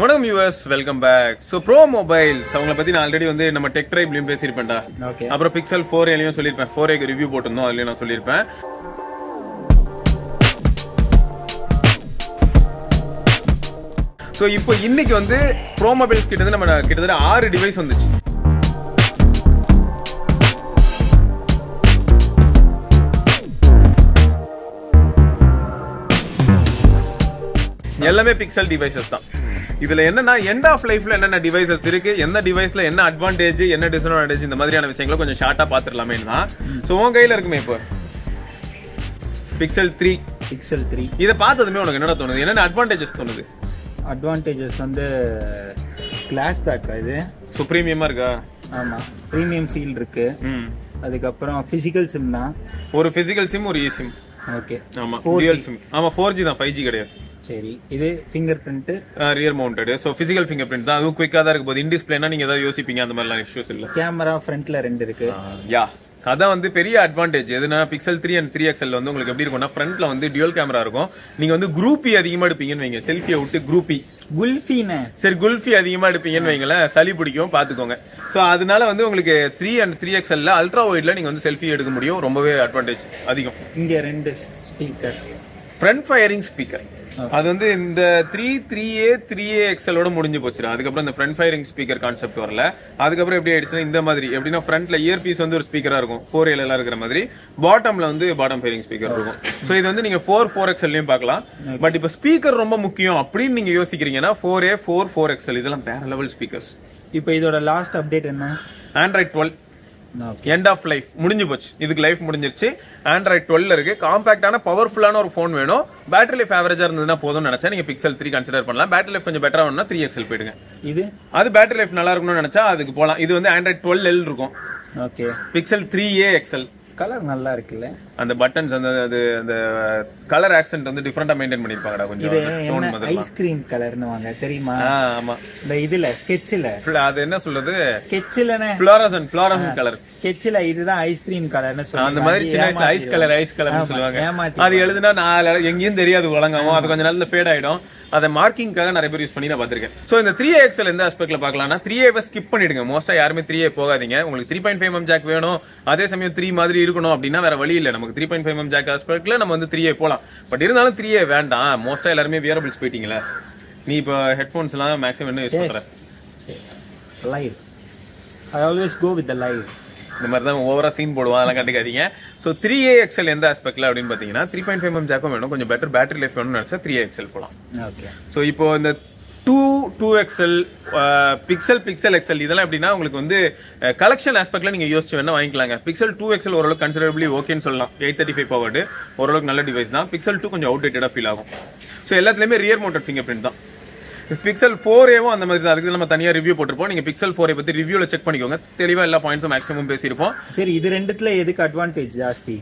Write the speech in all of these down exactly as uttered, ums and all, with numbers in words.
Welcome viewers, welcome back. So Pro Mobiles, avanga patti na already vande nama tech tribe layum pesirpenda. Okay. Apra Pixel four A layum sollirpen. four A ku review pottundom, adile na sollirpen. So ipo inniki vande Pro Mobiles kitta vande nama kittadha six device vanduchu. Ellame Pixel devices da. இதுல என்னன்னா end of lifeல என்னென்ன devices இருக்கு, என்ன டிவைஸ்ல என்ன advantage என்ன disadvantage இந்த மாதிரியான விஷயங்களை கொஞ்சம் ஷார்ட்டா பாத்துறலாமே தான். சோ உங்க கையில இருக்குமே இப்போ Pixel three Pixel three இத பார்த்ததுமே உங்களுக்கு என்னடா தோணுது, என்னென்ன அட்வான்டேஜஸ் தோணுது? அட்வான்டேஜஸ் வந்து கிளாஸ் பேக் இது சோ பிரீமியமா இருக்கா? ஆமா, பிரீமியம் ஃபீல் இருக்கு. அதுக்கு அப்புறம் physical simனா ஒரு physical sim ஒரு eSIM. ஓகே, ஆமா dual sim. ஆமா four G தான், five G கிடையாது. சரி, இது fingerprint rear mounted, so physical fingerprint தான். அது குயிக்கா தான் இருக்கு போது. in display னா நீங்க ஏதாவது யோசிப்பீங்க, அந்த மாதிரிலாம் इश्यूज இல்ல. கேமரா ஃப்ரண்ட்ல ரெண்டு இருக்கு. யா, அத வந்து பெரிய அட்வான்டேஜ் எதுனா Pixel three and three X L வந்து உங்களுக்கு எப்படி இருக்கும்னா ஃப்ரண்ட்ல வந்து dual camera இருக்கும். நீங்க வந்து குரூப்பி அதிகமா எடுப்பீங்கன்னு வைங்க, செல்ஃபியை விட்டு குரூப்பி குல்ஃபினா சரி குல்ஃபி அதிகமா எடுப்பீங்கன்னு வைங்கள, சளி பிடிக்கும் பாத்துக்கோங்க. சோ அதனால வந்து உங்களுக்கு three and three X L ல அல்ட்ரா வைட்ல நீங்க வந்து செல்ஃபி எடுக்க முடியும், ரொம்பவே அட்வான்டேஜ் அதிகம். இங்க ரெண்டு ஸ்பீக்கர், ஃப்ரண்ட் ஃபயரிங் ஸ்பீக்கர். அது வந்து இந்த three three A three A X L ஓட முடிஞ்சு போச்சுடா. அதுக்கப்புறம் இந்த ஃப்ரண்ட் ஃபயரிங் ஸ்பீக்கர் கான்செப்ட் வரல. அதுக்கப்புறம் எப்படி ஆயிடுச்சுன்னா இந்த மாதிரி எப்படின்னா ஃப்ரண்ட்ல இயர் பீஸ் வந்து ஒரு ஸ்பீக்கரா இருக்கும் four A L எல்லாம் இருக்கிற மாதிரி, பாட்டம்ல வந்து பாட்டம் ஃபயரிங் ஸ்பீக்கர் இருக்கும். ஸோ இது வந்து நீங்க four four X L பார்க்கலாம். பட் இப்போ ஸ்பீக்கர் ரொம்ப முக்கியம் அப்படின்னு நீங்க யோசிக்கிறீங்கன்னா four A four four X L இதெல்லாம் வேற லெவல் ஸ்பீக்கர்ஸ். இப்போ இதோட லாஸ்ட் அப்டேட் என்ன? Android twelve end of life முடிஞ்சு போச்சு, இதுக்கு லைஃப் முடிஞ்சிருச்சு. ஆண்ட்ராய்ட் டுவெல்ல இருக்கு. காம்பாக்டான பவர்ஃபுல்லான ஒரு போன் வேணும், பேட்டரி லைஃப் ஆவரேஜா இருந்ததுன்னா போதும்னு நினைச்சா நீங்க Pixel three கன்சிடர் பண்ணலாம். பேட்டரி லைஃப் கொஞ்சம் பெட்டரா வேணும்னா three X L போயிடுங்க. இது அது பேட்டரி லைஃப் நல்லா இருக்கணும்னு நினைச்சா அதுக்கு போலாம். இது வந்து ஆண்ட்ராய்ட் டுவெல்ல எல் இருக்கும். Okay, Pixel three A X L colour நல்லா இருக்குல்ல, அந்த பட்டன்ஸ் அந்த அந்த கலர் ஆக்சன்ட் வந்து டிஃபரண்டா மெயின்டெய்ன் பண்ணிருப்பாங்கடா. கொஞ்சம் ஐஸ்கிரீம் கலர்னு வாங்க தெரியுமா? ஆமா, இந்த இதுல ஸ்கெட்ச்ல அது என்ன சொல்றது, ஸ்கெட்ச்லனா ஃப்ளோரசன் ஃப்ளோரசன் கலர் ஸ்கெட்ச்ல இதுதான் ஐஸ்கிரீம் கலர்னு சொல்றாங்க. அந்த மாதிரி சின்ன ஐஸ் கலர் ஐஸ் கலர்னு சொல்லுவாங்க. அது எழுதுனா நால எங்கேயும் தெரியாது உலங்காமோ, அது கொஞ்ச நாள்ல ஃபேட் ஆயிடும். அத மார்க்கிங்காக நிறைய பேர் யூஸ் பண்ணி நான் பாத்திருக்கேன். சோ இந்த three A X L இந்த அஸ்பெக்ட்ல பார்க்கலாம்னா three A ஸ்கிப் பண்ணிடுங்க. மோஸ்டா யாருமே three A போகாதீங்க. உங்களுக்கு three point five millimeter jack வேணும், அதே சமயம் three மாதிரி இருக்கணும் அப்படினா வேற வழி இல்ல. நமக்கு three point five millimeter jack அஸ்பெக்ட்ல நம்ம வந்து three A போலாம். பட் இருந்தாலும் three A வேண்டாம். மோஸ்டா எல்லாரும் வியரபிள்ஸ் போயிட்டீங்களா? நீ இப்ப ஹெட்போன்ஸ் எல்லாம் மேக்ஸிமம் என்ன யூஸ் பண்ற? Live, I always go with the live. இந்த மாதிரி தான் ஓவரா சீன் போடுவாங்க, அதெல்லாம் கண்டுக்காதீங்க. So three A X L எந்த ஆஸ்பெக்ட்ல அப்படின்னு பாத்தீங்கன்னா three point five millimeter ஜாக்கும் வேணும், கொஞ்சம் பெட்டர் பேட்டரி லைஃப் வேணும்னு நினைச்சா three A X L போலாம். ஓகே, சோ இப்போ இந்த two two X L Pixel Pixel X L இதெல்லாம் எப்படின்னா உங்களுக்கு வந்து கலெக்ஷன் ஆஸ்பெக்ட்ல நீங்க யோசிச்சு வேணா வாங்கிக்கலாங்க. Pixel two X L ஓரளவுக்கு கன்சிடரபிளி ஓகேன்னு சொல்லலாம். eight thirty-five பவர் ஓரளவுக்கு நல்ல டிவைஸ் தான். Pixel two கொஞ்சம் அவுட்டேட்டடா ஃபீல் ஆகும். சோ எல்லாத்துலயுமே ரியர் மவுண்டட் ஃபிங்கர்பிரிண்ட் தான். Pixel four A அந்த மாதிரி தான். அதுக்கு நம்ம தனியா ரிவ்யூ போட்டுருப்போம். நீங்க Pixel four A பத்தி ரிவ்யூல செக் பண்ணிக்கோங்க, தெளிவா எல்லா பாயிண்ட்ஸும் மேக்ஸிமம் பேசியிருப்போம். சரி, இது ரெண்டுத்துல எதுக்கு அட்வான்டேஜ் ஜாஸ்தி?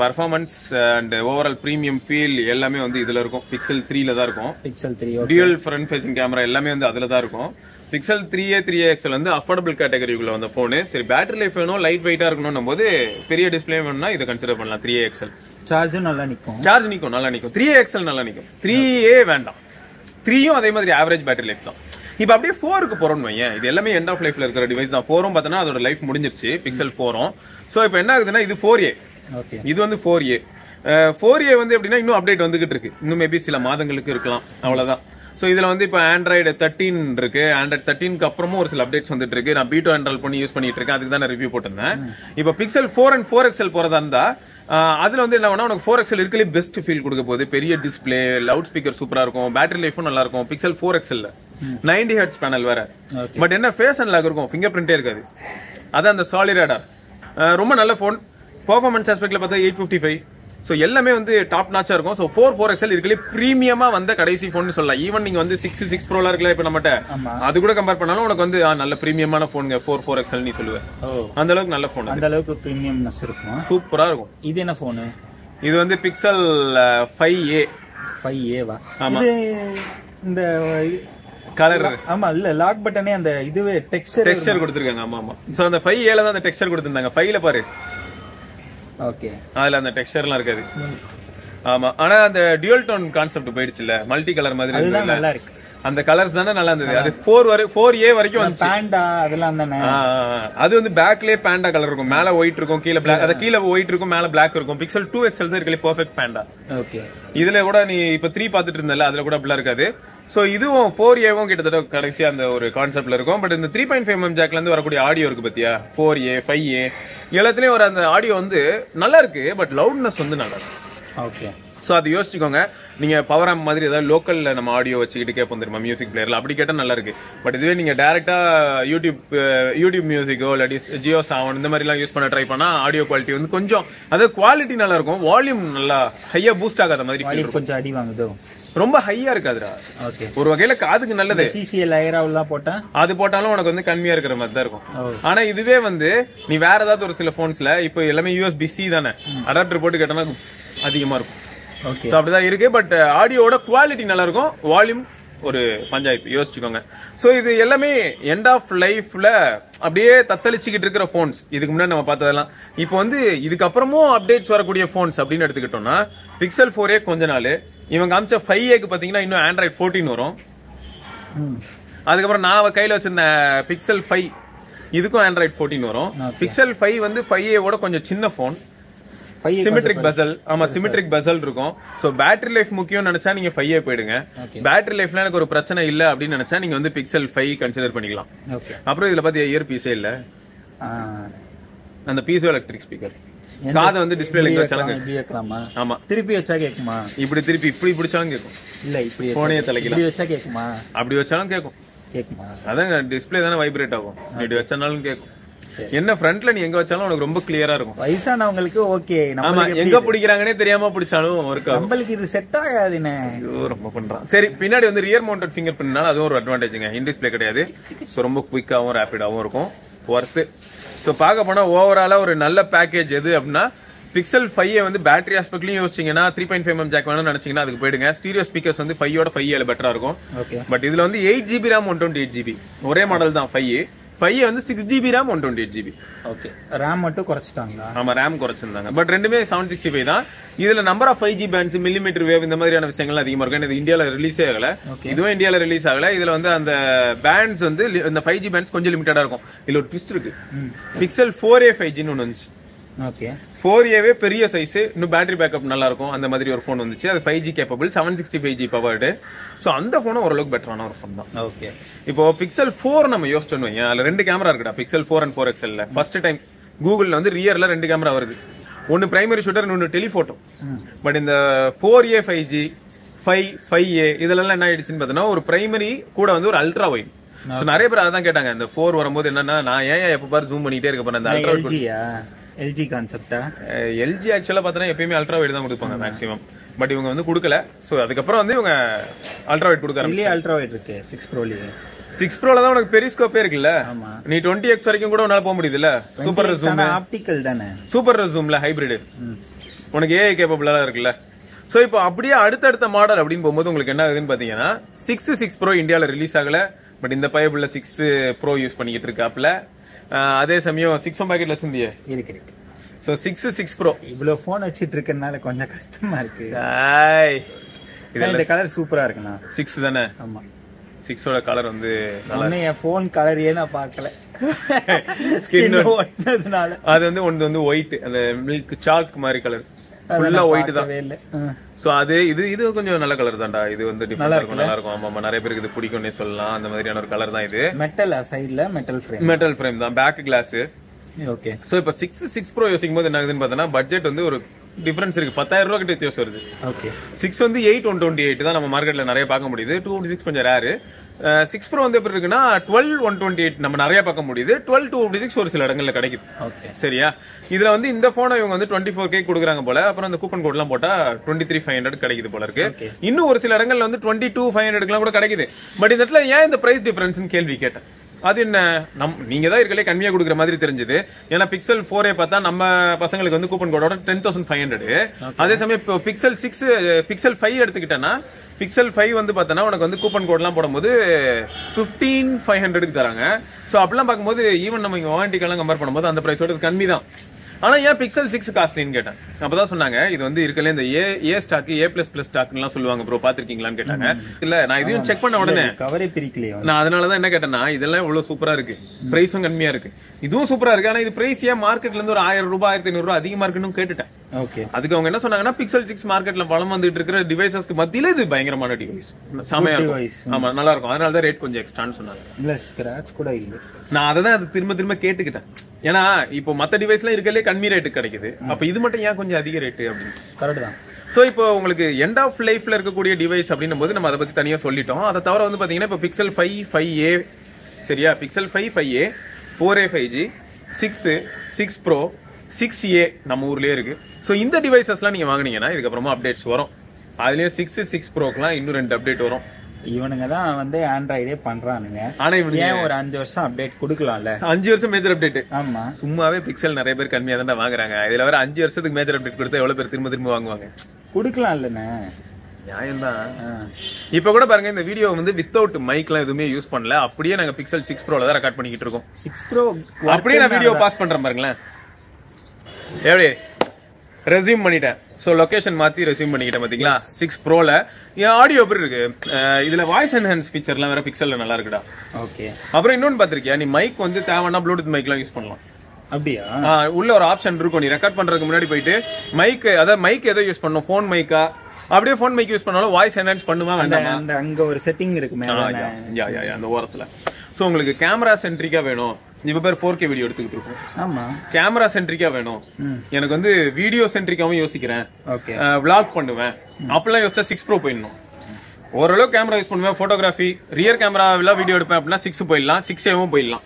Performance and overall premium feel எல்லாமே வந்து இதுல இருக்கும். Pixel three ல தான் இருக்கும். Pixel three dual front facing camera எல்லாமே வந்து அதுல தான் இருக்கும். Pixel three A three X L வந்து அஃபோர்டபிள் கேட்டகரிக்குள்ள வந்த போன். சரி, பேட்டரி லைஃப் வேணும், லைட் வெயிட்டா இருக்கணும்னும் போது பெரிய டிஸ்ப்ளே வேணும்னா இதை கன்சிடர் பண்ணலாம் three A X L. Charge நல்லா நிக்கும், சார்ஜ் நிக்கும் நல்லா நிக்கும். three A X L நல்லா நிக்கும், three A வேண்டாம். த்ரீயும் அதே மாதிரி ஆவரேஜ் பேட்டரி லைஃப் தான். இப்போ அப்படியே ஃபோருக்கு போறோம்னு வையேன், இது எல்லாமே எண்ட் ஆஃப் லைஃப்ல இருக்கிற டிவைஸ் தான். ஃபோரும் பார்த்தோன்னா அதோட லைஃப் முடிஞ்சிருச்சு, பிக்சல் ஃபோரும். ஸோ இப்போ என்ன ஆகுதுன்னா இது ஃபோர் ஏ, இது வந்து ஃபோர் ஏ ஃபோர் ஏ வந்து எப்படின்னா இன்னும் அப்டேட் வந்துகிட்டு இருக்கு. இன்னும் மேபி சில மாதங்களுக்கு இருக்கலாம், அவ்வளவுதான். ஸோ இதுல வந்து இப்போ ஆண்ட்ராய்டு தேர்ட்டின் இருக்கு. ஆண்ட்ராய்டு தேர்ட்டினுக்கு அப்புறமும் ஒரு சில அப்டேட்ஸ் வந்துட்டு இருக்கு. நான் பீட்டோ ஆண்ட்ராய்டு பண்ணி யூஸ் பண்ணிட்டு இருக்கேன், அதுக்கு தான் நான் ரிவ்யூ போட்டிருந்தேன். இப்போ Pixel four and four X L போறதா இருந்தா அதுல வந்து என்ன வேணா உனக்கு ஃபோர் எக்ஸ்எல் இருக்கலே பெஸ்ட் ஃபீல் கொடுக்க போகுது. பெரிய டிஸ்பிளே, லவுட் ஸ்பீக்கர் சூப்பரா இருக்கும், பேட்டரி லைஃபும் நல்லா இருக்கும். பிக்சல் ஃபோர் எக்ஸ்எல்ல நைன்டி ஹெட்ஸ் பேனல் வேற. பட் என்ன ஃபேஸ் அன்லாக் இருக்கும், ஃபிங்கர் பிரிண்டே இருக்காது. அதான் அந்த சாலிட் ரேடார். ரொம்ப நல்ல போன். பெர்ஃபார்மன்ஸ் ஆஸ்பெக்ட்ல பார்த்தா எயிட் ஃபிஃப்டி ஃபைவ். சோ எல்லாமே வந்து டாப் நாச்சா இருக்கும். So four four X L இருக்கலே பிரீமியமா வந்த கடைசி போன் சொல்லலாம். ஈவன் நீங்க வந்து six six Pro ல இருக்கல இப்ப நம்மட்ட, அது கூட கம்பேர் பண்ணாலும் உனக்கு வந்து நல்ல பிரீமியமான phone four four X L நீ சொல்லுவே. அந்த அளவுக்கு நல்ல போன், அந்த அளவுக்கு பிரீமியம்னஸ் இருக்கும், சூப்பரா இருக்கும். இது என்ன போன்? இது வந்து Pixel five A five A வா? ஆமா, இந்த கலர் ஆமா இல்ல லாக் பட்டனே அந்த இதுவே டெக்ஸ்சர் டெக்ஸ்சர் கொடுத்திருக்காங்க. ஆமா ஆமா, சோ அந்த five A ல தான் அந்த டெக்ஸ்சர் கொடுத்திருந்தாங்க. five ல பாரு. ஓகே, அதுல அந்த டெக்ஸ்சர்லாம் இருக்காது. ஆமா, ஆனா அந்த டுயல் டோன் கான்செப்ட் போயிடுச்சுல, மல்டி கலர் மாதிரி. அதுதான் நல்லா இருக்கு. அந்த கலர்ஸ் தான நல்லா இருந்தது. அது four four A வரைக்கும் வந்து பாண்டா அதெல்லாம் தான. அது வந்து பேக்லயே பாண்டா கலர் இருக்கும். மேல ஒயிட் இருக்கும், கீழ black. அத கீழ ஒயிட் இருக்கும், மேல black இருக்கும். Pixel two X L தான் இருக்கல பெர்ஃபெக்ட் பாண்டா. ஓகே. இதுல கூட நீ இப்ப three பாத்துட்டு இருந்தல, அதுல கூட அப்படி இருக்காது. சோ இதுவும் four A வும் கிட்டத்தட்ட கடைசியா அந்த ஒரு கான்செப்ட்ல இருக்கும். பட் இந்த three point five millimeter ஜாக்ல இருந்து வரக்கூடிய ஆடியோ இருக்கு பாத்தியா? four A, five A எல்லாத்துலயும் ஒரு அந்த ஆடியோ வந்து நல்லா இருக்கு. பட் லவுட்னஸ் வந்து நல்லா இருக்கு. ஓகே. சோ அது யோசிச்சுக்கோங்க. நீங்க பவர் ஆம் மாதிரி ஏதாவது லோக்கல்ல நம்ம ஆடியோ வச்சுக்கிட்டு கேட்போம் தெரியுமா மியூசிக் பிளேயர்ல, அப்படி கேட்டா நல்லா இருக்கு. பட் இதுவே நீங்க டைரக்டா யூடியூப் யூடியூப் மியூசிக்கோ இல்லாட்டி ஜியோ சவுண்ட் இந்த மாதிரி எல்லாம் யூஸ் பண்ண ட்ரை பண்ணா ஆடியோ குவாலிட்டி வந்து கொஞ்சம் அதாவது குவாலிட்டி நல்லா இருக்கும், வால்யூம் நல்லா ஹையா பூஸ்ட் ஆகாத மாதிரி கொஞ்சம் அடி வாங்குது. ரொம்ப ஹையா இருக்காதுடா. ஓகே. ஒரு வகையில காதுக்கு நல்லது. சிசிஏ லைராவுல போட்டா அது போட்டாலும் உனக்கு வந்து கம்மியா இருக்கிற மாதிரி தான் இருக்கும். ஆனா இதுவே வந்து நீ வேற ஏதாவது ஒரு சில போன்ஸ்ல இப்ப எல்லாமே யூஎஸ்பி சி தானே, அடாப்டர் போட்டு கேட்டனா அதிகமா இருக்கும். ஓகே. சோ அப்படிதான் இருக்கு. பட் ஆடியோட குவாலிட்டி நல்லா இருக்கும், வால்யூம் ஒரு பஞ்சாயத்து, யோசிச்சுக்கோங்க. சோ இது எல்லாமே எண்ட் ஆஃப் லைஃப்ல அப்படியே தத்தளிச்சுக்கிட்டு இருக்கிற போன்ஸ். இதுக்கு முன்னாடி நம்ம பார்த்ததெல்லாம் இப்போ வந்து இதுக்கப்புறமும் அப்டேட்ஸ் வரக்கூடிய போன்ஸ் அப்படின்னு எடுத்துக்கிட்டோம்னா பிக்சல் ஃபோர் ஏ கொஞ்ச நாள், இவங்க காமிச்ச ஃபைவ் ஏக்கு பாத்தீங்கன்னா இன்னும் ஆண்ட்ராய்ட் ஃபோர்டீன் வரும். அதுக்கப்புறம் நான் கையில வச்சிருந்த பிக்சல் ஃபைவ், இதுக்கும் ஆண்ட்ராய்ட் ஃபோர்டீன் வரும். பிக்சல் ஃபைவ் வந்து ஃபைவ் ஏவோட கொஞ்சம் சின்ன போன், சிமெட்ரிக் பசல். ஆமா, சிமெட்ரிக் பசல் இருக்கும். சோ பேட்டரி லைஃப் முக்கியம் நினைச்சா நீங்க ஃபைவ் ஏ போயிடுங்க. பேட்டரி லைஃப்ல எனக்கு ஒரு பிரச்சனை இல்ல அப்படின்னு நினைச்சா நீங்க வந்து பிக்சல் ஃபைவ் கன்சிடர் பண்ணிக்கலாம். அப்புறம் இதுல பாத்தீங்க இயர் பீஸே இல்ல, அந்த பீசோ எலக்ட்ரிக் ஸ்பீக்கர் காது வந்து டிஸ்பிளேல வச்சாலும் கேட்கலாமா? ஆமா, திருப்பி வச்சா கேக்குமா? இப்படி திருப்பி இப்படி பிடிச்சாலும் கேக்கும் இல்ல, இப்படி போனைய தலையில இப்படி வச்சா கேக்குமா? அப்படி வச்சாலும் கேக்கும். கேக்குமா? அதான் டிஸ்பிளே தான வைப்ரேட் ஆகும், இப்படி வச்சனாலும் கேக்கும். என்ன ஃப்ரண்ட்ல நீ எங்க வச்சாலும் உனக்கு ரொம்ப கிளியரா இருக்கும். வயசானவங்களுக்கு ஓகே, நமக்கு எங்க பிடிக்கறாங்கனே தெரியாம பிடிச்சாலும் வர்க் ஆகும். நமக்கு இது செட் ஆகாதுனே ரொம்ப பண்றான். சரி, பின்னாடி வந்து ரியர் மவுண்டட் ஃபிங்கர் பிரிண்ட்னால அது ஒரு அட்வான்டேஜ்ங்க. இன் டிஸ்ப்ளே கிடையாது. சோ ரொம்ப குயிக்காவும் ராபிடாவும் இருக்கும். வர்த். சோ பாக்க போனா ஓவராலா ஒரு நல்ல பேக்கேஜ் எது அப்படின்னா பிக்சல் ஃபைவ் வந்து பேட்டரி ஆஸ்பெக்ட்லயும் யோசிச்சீங்கன்னா three point five M jack வேணும்னு நினைச்சீங்கன்னா அதுக்கு போயிடுங்க. ஸ்டீரியோ ஸ்பீக்கர்ஸ் வந்து ஃபைவோட ஃபைவ் ஏல பெட்டரா இருக்கும். பட் இதுல வந்து eight GB RAM one twenty eight GB ஒரே மாடல் தான். ஃபைவ் ஃபைவ் வந்து six GB RAM one twenty eight GB. Okay, RAM மட்டும் குறைச்சிட்டாங்களா? ஆமா, ரேம் குறைச்சிருந்தாங்க. பட் ரெண்டுமே செவன் சிக்ஸ்டி ஃபைவ் தான். இதுல number of five G bands, millimetre wave இந்த மாதிரியான விஷயங்கள் அதிகமா இருக்கும். இது இந்தியால ரிலீஸே ஆகல, இதுவும் இந்தியால ரிலீஸ் ஆகல. இதுல வந்து அந்த பேண்ட்ஸ் வந்து இந்த ஃபைவ் ஜி பேண்ட்ஸ் கொஞ்சம் லிமிட்டடா இருக்கும். இதுல ஒரு ட்விஸ்ட் இருக்கு. பிக்சல் ஃபோர் ஏ ஃபைவ் ஜின்னு ஒன்று வந்துச்சு. ஓகே, ஃபோர் ஏவே பெரிய சைஸ், இன்னும் பேட்டரி பேக்கப் நல்லா இருக்கும் அந்த மாதிரி ஒரு போன் வந்துச்சு. அது five G capable, seven sixty five G powered. So அந்த போனும் ஓரளவுக்கு பெட்டரான ஒரு போன் தான். ஓகே, இப்போ பிக்சல் ஃபோர் நம்ம யோசிச்சோன்னு வைங்க, அதில் ரெண்டு கேமரா இருக்குடா பிக்சல் ஃபோர் அண்ட் ஃபோர் எக்ஸ்எல்ல. ஃபர்ஸ்ட் டைம் கூகுளில் வந்து ரியர்ல ரெண்டு கேமரா வருது, ஒன்னு பிரைமரி ஷூட்டர், இன்னொன்று டெலிஃபோட்டோ. பட் இந்த four A five G five five A இதெல்லாம் என்ன ஆயிடுச்சுன்னு பார்த்தீங்கன்னா ஒரு பிரைமரி கூட வந்து ஒரு அல்ட்ரா வைட். நிறைய பேர் அதான் கேட்டாங்க இந்த ஃபோர் வரும்போது என்னன்னா நான் ஏன் எப்ப பாரு ஜூம் பண்ணிட்டே இருக்க போறேன் அந்த அல்ட்ரா வைட். எல்ஜி கான்செப்டா? எல்ஜி ஆக்சுவலா பார்த்தா எப்பயுமே அல்ட்ரா வைட் தான் கொடுப்பாங்க மேக்ஸிமம். பட் இவங்க வந்து கொடுக்கல. சோ அதுக்கப்புறம் வந்து இவங்க அல்ட்ரா வைட் கொடுக்கறாங்க. இல்ல அல்ட்ரா வைட் இருக்கு சிக்ஸ் ப்ரோலயே. சிக்ஸ் ப்ரோல தான் உனக்கு பெரிஸ்கோப்பே இருக்குல்ல. ஆமா, நீ twenty X வரைக்கும் கூட உனால போக முடியுதுல. சூப்பர் ரெசூம் ஆப்டிகல் தானே. சூப்பர் ரெசூம்ல ஹைபிரிட் உனக்கு ஏஐ கேப்பபிளா இருக்குல்ல. சோ இப்போ அப்படியே அடுத்தடுத்த மாடல் அப்படின்னு போகும்போது உங்களுக்கு என்ன ஆகுதுன்னு பாத்தீங்கன்னா சிக்ஸ் சிக்ஸ் ப்ரோ இந்தியால ரிலீஸ் ஆகல. பட் இந்த பையப்புள்ள சிக்ஸ் ப்ரோ யூஸ் பண்ணிக்கிட்டு இருக்காப்ல. அதே சமயம் சிக்ஸ் பாக்கெட்ல வச்சிருந்தியே இருக்கு இருக்கு. சோ சிக்ஸ் சிக்ஸ் ப்ரோ இவ்வளவு போன் வச்சிட்டு இருக்கனால கொஞ்சம் கஷ்டமா இருக்கு. இந்த கலர் சூப்பரா இருக்குண்ணா, சிக்ஸ் தானே. ஆமா, சிக்ஸோட கலர் வந்து நல்லா. என் போன் கலர் ஏன்னா பாக்கல, ஸ்கின் ஒட்டதுனால. அது வந்து ஒன்னு வந்து ஒயிட், அந்த மில்க் சால்க் மாதிரி கலர், ஃபுல்லா ஒயிட் தான். சோ அது இது இது கொஞ்சம் நல்ல கலர் தான்டா. இது வந்து டிஃபரன்ஸ் இருக்கும், நல்லா இருக்கும். ஆமா ஆமா, நிறைய பேருக்கு இது பிடிக்கும்னே சொல்லலாம். அந்த மாதிரியான ஒரு கலர் தான் இது. மெட்டல் சைடுல மெட்டல் ஃப்ரேம், மெட்டல் ஃப்ரேம் தான், பேக் கிளாஸ். ஓகே, சோ இப்ப சிக்ஸ் சிக்ஸ் ப்ரோ யோசிக்கும் போது என்ன ஆகுதுன்னு பார்த்தா பட்ஜெட் வந்து ஒரு டிஃபரன்ஸ் இருக்கு. பத்தாயிரம் ரூபாய் கிட்ட வித்தியாசம் வருது. ஓகே, சிக்ஸ் வந்து எயிட் ஒன் டுவெண்ட்டி எயிட் தான் நம்ம மார்க்கெட்ல நிறைய பார்க்க முடியுது. டூ டுவெண்ட்டி சிக்ஸ் கொஞ்சம் ரேரு. சிக்ஸ் ப்ரோ வந்து எப்படி இருக்குன்னா டுவெல் ஒன் டுவெண்ட்டி எயிட் நம்ம நிறைய பார்க்க முடியுது. டுவெல் டூ ஃபிஃப்டி சிக்ஸ் ஒரு சில இடங்கள்ல கிடைக்குது. சரியா, இதுல வந்து இந்த போனை இவங்க வந்து டுவெண்ட்டி ஃபோர் கே கொடுக்குறாங்க போல. அப்புறம் அந்த கூப்பன் கோட் எல்லாம் போட்டா டுவெண்ட்டி த்ரீ ஃபைவ் ஹண்ட்ரட் கிடைக்குது போல இருக்கு. இன்னும் ஒரு சில இடங்கள்ல வந்து டுவெண்ட்டி டூ ஃபைவ் ஹண்ட்ரட்லாம் கூட கிடைக்குது. பட் இந்த இடத்துல ஏன் இந்த பிரைஸ் டிஃபரன்ஸ் கேள்வி கேட்டேன். அது என்ன நம் நீங்க தான் இருக்கலே கம்மியா கொடுக்குற மாதிரி தெரிஞ்சது. ஏன்னா பிக்சல் ஃபோரே பார்த்தா நம்ம பசங்களுக்கு வந்து கூப்பன் கோடோட டென் தௌசண்ட் ஃபைவ் ஹண்ட்ரடு. அதே சமயம் இப்போ பிக்சல் சிக்ஸ் பிக்சல் ஃபைவ் எடுத்துக்கிட்டேன்னா பிக்சல் ஃபைவ் வந்து பார்த்தோன்னா உனக்கு வந்து கூப்பன் கோட்லாம் போடும்போது ஃபிஃப்டீன் ஃபைவ் ஹண்ட்ரடுக்கு தராங்க. ஸோ அப்படிலாம் பார்க்கும்போது ஈவன் நம்ம இங்கே வாரண்டிக்கெல்லாம் கம்பேர் பண்ணும்போது அந்த ப்ரைஸோட கம்மி தான். ஆனா ஏன் Pixel six காஸ்ட்லின்னு கேட்டாங்க. அப்பதான் சொன்னாங்க இது வந்து இருக்கல இந்த A A ஸ்டாக் A++ ஸ்டாக்லாம் சொல்லுவாங்க bro பாத்துக்கிங்களான்னு கேட்டாங்க. இல்ல நான் இதையும் செக் பண்ண உடனே கவரே பிரிக்கலையா. நான் அதனால தான் என்ன கேட்டேன்னா இதெல்லாம் இவ்வளவு சூப்பரா இருக்கு. பிரைஸும் கம்மியா இருக்கு. இதுவும் சூப்பரா இருக்கு. ஆனா இது பிரைஸ் ஏன் மார்க்கெட்ல இருந்து ஒரு ஆயிரம் ரூபாய் ஆயிரத்து ஐநூறு ரூபாய் அதிகமா இருக்குன்னு கேட்டுட்டேன். ஓகே. அதுக்கு அவங்க என்ன சொன்னாங்கன்னா Pixel six மார்க்கெட்ல வளம் வந்துட்டு இருக்கிற டிவைசஸ்க்கு மத்தியில இது பயங்கரமான டிவைஸ். சாமையா இருக்கும். ஆமா நல்லா இருக்கும். அதனால தான் ரேட் கொஞ்சம் எக்ஸ்ட்ரான்னு சொன்னாங்க. இல்ல ஸ்கிராட்ச் கூட இல்ல. நான் அததான் அது திரும்ப திரும்ப கேட்டுக்கிட்டேன். ஏன்னா இப்போ மத்த டிவைஸ்லாம் இருக்கலே கம்மி ரேட்டு கிடைக்குது. அப்ப இது மட்டும் ஏன் கொஞ்சம் அதிக ரேட்டு அப்படின்னு. கரெக்ட் தான். சோ இப்போ உங்களுக்கு எண்ட் ஆஃப் லைஃப்ல இருக்கக்கூடிய டிவைஸ் அப்படின்னும்போது நம்ம அதை பத்தி தனியா சொல்லிட்டோம். அதை தவிர வந்து பாத்தீங்கன்னா இப்போ Pixel five five A சரியா Pixel five five A four A five G six six Pro six A நம்ம ஊர்லயே இருக்கு. சோ இந்த டிவைசஸ்லாம் நீங்க வாங்குனீங்கன்னா இதுக்கு அப்புறமா அப்டேட்ஸ் வரும். அதுலயே six six Proக்குலாம் இன்னும் ரெண்டு அப்டேட் வரும். இவனுங்க தான் வந்து ஆண்ட்ராய்டே பண்றானுங்க. ஆனா இவனுக்கு ஏன் ஒரு அஞ்சு வருஷம் அப்டேட் கொடுக்கலாம்ல. அஞ்சு வருஷம் மேஜர் அப்டேட். ஆமா சும்மாவே பிக்சல் நிறைய பேர் கம்மியா தான் வாங்குறாங்க. இதுல வேற அஞ்சு வருஷத்துக்கு மேஜர் அப்டேட் கொடுத்தா எவ்வளவு பேர் திரும்ப திரும்ப வாங்குவாங்க. கொடுக்கலாம் இல்லண்ணே. நியாயம் தான். இப்ப கூட பாருங்க இந்த வீடியோ வந்து வித்தவுட் மைக்லாம் எதுவுமே யூஸ் பண்ணல. அப்படியே நாங்க பிக்சல் சிக்ஸ் ப்ரோல தான் ரெக்கார்ட் பண்ணிக்கிட்டு இருக்கோம். சிக்ஸ் ப்ரோ அப்படியே நான் வீடியோ பாஸ் பண்றேன் பாருங்களேன். எப்படி ரெசியூம் பண்ணிட்டேன். சோ லொகேஷன் மாத்தி ரெசியூம் பண்ணிக்கிட்டேன் பாத்தீங்களா. சிக்ஸ் ப்ரோல என் ஆடியோ எப்படி இருக்கு. இதுல வாய்ஸ் என்ஹான்ஸ் ஃபீச்சர்லாம் வேற பிக்சல்ல நல்லா இருக்குடா. ஓகே. அப்புறம் இன்னொன்னு பாத்திருக்கியா நீ மைக் வந்து தேவைன்னா ப்ளூடூத் மைக்லாம் யூஸ் பண்ணலாம். அப்படியா உள்ள ஒரு ஆப்ஷன் இருக்கும். நீ ரெக்கார்ட் பண்றதுக்கு முன்னாடி போயிட்டு மைக் அதாவது மைக் எதை யூஸ் பண்ணணும் போன் மைக்கா அப்படியே போன் மைக் யூஸ் பண்ணாலும் வாய்ஸ் என்ஹான்ஸ் பண்ணுமா வேண்டாமா அந்த அங்க ஒரு செட்டிங் இருக்கு மேல அந்த ஓரத்துல. சோ உங்களுக்கு கேமரா சென்ட்ரிக்கா வேணும். இப்ப பேர் ஃபோர் கே வீடியோ எடுத்துக்கிட்டு இருக்கோம். ஆமா கேமரா சென்ட்ரிக்கா வேணும். எனக்கு வந்து வீடியோ சென்ட்ரிக்காவும் யோசிக்கிறேன். ஓகே vlog பண்ணுவேன் அப்பலாம் யோசிச்சா சிக்ஸ் ப்ரோ போயிடணும். ஓரளவு கேமரா யூஸ் பண்ணுவேன் போட்டோகிராஃபி ரியர் கேமராவில வீடியோ எடுப்பேன் அப்படின்னா சிக்ஸ் போயிடலாம் சிக்ஸ் ஏவும் போயிடலாம்.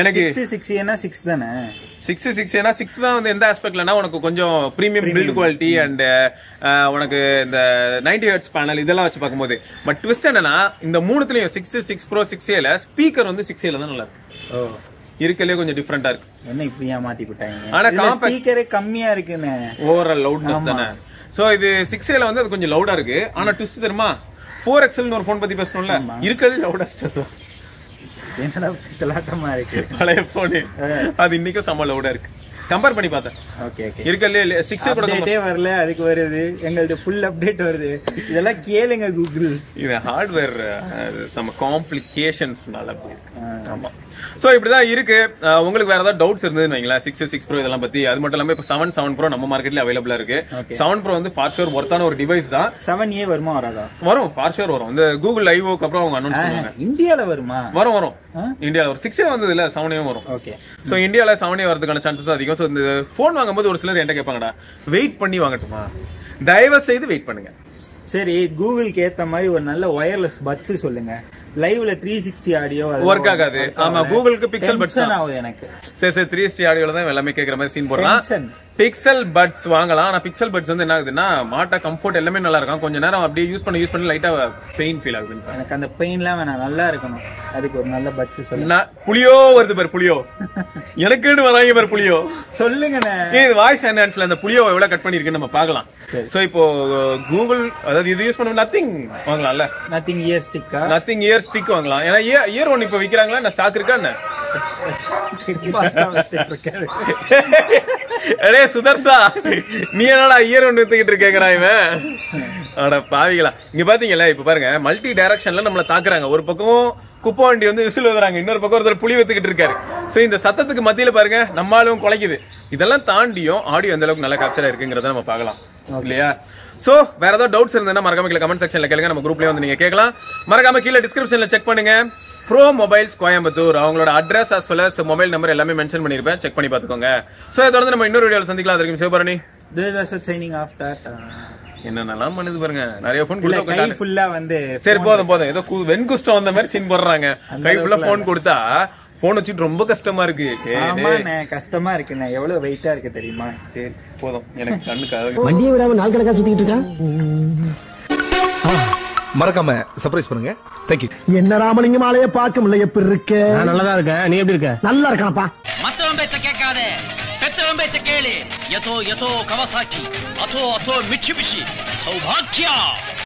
எனக்கு சிக்ஸ் ஏன்னா சிக்ஸ் தானே சிக்ஸ் சிக்ஸ் ஏன்னா சிக்ஸ் தான் வந்து எந்த ஆஸ்பெக்ட்லன்னா உனக்கு கொஞ்சம் ப்ரீமியம் பில்ட் குவாலிட்டி அண்ட் உனக்கு இந்த நைன்டி ஹெர்ட்ஸ் பேனல் இதெல்லாம் வச்சு பார்க்கும்போது பட் ட்விஸ்ட் என்னன்னா இந்த மூணுத்துலயும் சிக்ஸ் சிக்ஸ் ப்ரோ சிக்ஸ் ஏல ஸ்பீக்கர் வந்து சிக்ஸ் ஏல தான் நல்லா இருக்கு. இருக்கலே கொஞ்சம் டிஃபரெண்டா இருக்கு. என்ன இப்படியா மாத்தி விட்டாங்க. ஆனா ஸ்பீக்கரே கம்மியா இருக்குனே ஓவர் லவுட்னஸ் தான. சோ இது சிக்ஸ் ஏல வந்து அது கொஞ்சம் லவுடா இருக்கு. ஆனா ட்விஸ்ட் தெரியுமா ஃபோர் எக்ஸ் எல் னு ஒரு ஃபோன் பத்தி பேசணும்ல இருக்குது லவுடஸ்ட் அது. என்னடா தலட்டமா இருக்கு. பழைய போன் அது இன்னைக்கு சம லவுடா இருக்கு. கம்பேர் பண்ணி பார்த்தேன். Okay okay. இருக்கலே சிக்ஸ் ஏ கூட அப்டேட்டே வரல. அதுக்கு வருது எங்களுடைய ஃபுல் அப்டேட் வருது. இதெல்லாம் கேளுங்க Google. இது ஹார்ட்வேர் சம காம்ப்ளிகேஷன்ஸ்னால இருக்கு. ஆமா சோ இப்படிதான் இருக்கு. உங்களுக்கு வேற ஏதாவது டவுட்ஸ் இருந்ததுன்னு வைங்களா சிக்ஸ் சிக்ஸ் ப்ரோ இதெல்லாம் பத்தி. அது மட்டும் இல்லாம இப்ப செவன் செவன் ப்ரோ நம்ம மார்க்கெட்ல அவைலபிளா இருக்கு. செவன் ப்ரோ வந்து ஃபார் ஷூர் ஒர்த்தான ஒரு டிவைஸ் தான். செவன் ஏ வருமா வராதா? வரும் ஃபார் ஷூர் வரும். இந்த கூகுள் ஐஓக்கு அப்புறம் அவங்க அனௌன்ஸ் பண்ணுவாங்க. இந்தியால வருமா? வரும் வரும். இந்தியால ஒரு சிக்ஸ் ஏ வந்தது இல்ல செவன் ஏ வரும். ஓகே சோ இந்தியால செவன் ஏ வரதுக்கான சான்சஸ் அதிகம். சோ இந்த போன் வாங்கும்போது ஒரு சிலர் என்கிட்ட கேட்பாங்கடா வெயிட் பண்ணி வாங்கட்டுமா? தயவு செய்து வெயிட் பண்ணுங்க. சரி கூகுளுக்கு ஏத்த மாதிரி ஒரு நல்ல ஒயர்லெஸ் பட்ஸ் சொல்லுங்க. லைவ்ல த்ரீ சிக்ஸ்டி ஆடியோ வர்க் ஆகாது. ஆமா கூகுளுக்கு பிக்சல் பட்ஸ் ஆகுது எனக்கு. சரி சரி த்ரீ சிக்ஸ்டி ஆடியோல தான் எல்லாமே கேக்குற மாதிரி சீன் போடுறான். பிக்சல் பட்ஸ் வாங்கலாம். ஆனா பிக்சல் பட்ஸ் வந்து என்ன ஆகுதுன்னா மாட்டா கம்ஃபர்ட் எல்லாமே நல்லா இருக்கும். கொஞ்ச நேரம் அப்படியே யூஸ் பண்ணி யூஸ் பண்ணி லைட்டா பெயின் ஃபீல் ஆகுது. எனக்கு அந்த பெயின்லாம் வேணாம், நல்லா இருக்கணும். அதுக்கு ஒரு நல்ல பட்ஸ் சொல்லுங்க. புளியோ வருது பாரு புளியோ. எனக்குன்னு வராங்க பாரு புளியோ சொல்லுங்கண்ணே. இது வாய்ஸ் என்ஹான்ஸ்ல அந்த புளியோ எவ்வளவு கட் பண்ணிருக்குன்னு நம்ம பார்க்கலாம். சோ இப்போ கூகுள் அதாவது இது யூஸ் பண்ண நதிங் வாங்கலாம்ல. நதிங் இயர் ஸ்டிக்கா? நதிங் இயர் ஸ்டிக் வாங்கலாம். ஏன்னா இயர் ஒன் இப்போ விக்கிறாங்களா? நான் ஸ்டாக் இருக்கா என்ன? அரே சுதர்சா நீ என்னடா இயர் ஒன் வித்துக்கிட்டு இருக்கேங்கடா இவன். அட பாவிகளா. இங்க பாத்தீங்களா இப்ப பாருங்க மல்டி டைரக்ஷன்ல நம்மள தாக்குறாங்க. ஒரு பக்கம் குப்பவண்டி வந்து விசில் விடுறாங்க, இன்னொரு பக்கம் ஒருத்தர் புளி வித்துக்கிட்டு இருக்காரு. சோ இந்த சத்தத்துக்கு மத்தியில பாருங்க நம்மளும் குலைக்குது. இதெல்லாம் தாண்டியும் ஆடியோ எந்த அளவுக்கு நல்லா கேப்சர் இருக்குங்கிறத நம்ம பார்க்கலாம் இல்லையா. சோ வேற ஏதாவது டவுட்ஸ் இருந்தா மறக்காம கீழே கமெண்ட் செக்ஷன்ல கேளுங்க. நம்ம குரூப்லயே வந்து நீங்க கேட்கலாம். மறக்காம கீழே டிஸ்கிரிப்ஷன்ல செக் பண்ணுங்க. ப்ரோ மொபைல்ஸ் கோயம்புத்தூர் அவங்களோட address as well as mobile number எல்லாமே மென்ஷன் பண்ணிருப்பேன், செக் பண்ணி பாத்துக்கோங்க. சோ இத தொடர்ந்து நம்ம இன்னொரு வீடியோல சந்திக்கலாம். அதுக்கு Sivabarani this is as signing off tata. என்னெல்லாம் பண்ணுது பாருங்க நிறைய ஃபோன் கொடுத்தா கை ஃபுல்லா வந்து சரி போதும் போதும் ஏதோ வெண்குஷ்டம் வந்த மாதிரி சீன் போடுறாங்க. கை ஃபுல்லா ஃபோன் கொடுத்தா போன் வச்சிட்டு ரொம்ப கஷ்டமா இருக்கு. ஆமா நான் கஷ்டமா இருக்கு. நான் எவ்வளவு வெயிட்டா இருக்கு தெரியுமா? சரி போதும் எனக்கு கண்ணுக்கு வண்டியை விடாம நாள் கணக்கா சுத்திட்டு இருக்கா. மறக்காம சர்ப்ரைஸ் பண்ணுங்க. தேங்க்யூ. என்ன ராமலிங்க மாலைய பார்க்க முடியல. எப்படி இருக்க? நல்லதா இருக்க. நீ எப்படி இருக்க? நல்லா இருக்கேன்ப்பா. மத்தவன் பேச்ச கேட்காத, பெத்தவன் பேச்ச கேளு. எதோ எதோ கவசாக்கி அதோ அதோ மிட்சுபிஷி சௌபாக்கியா.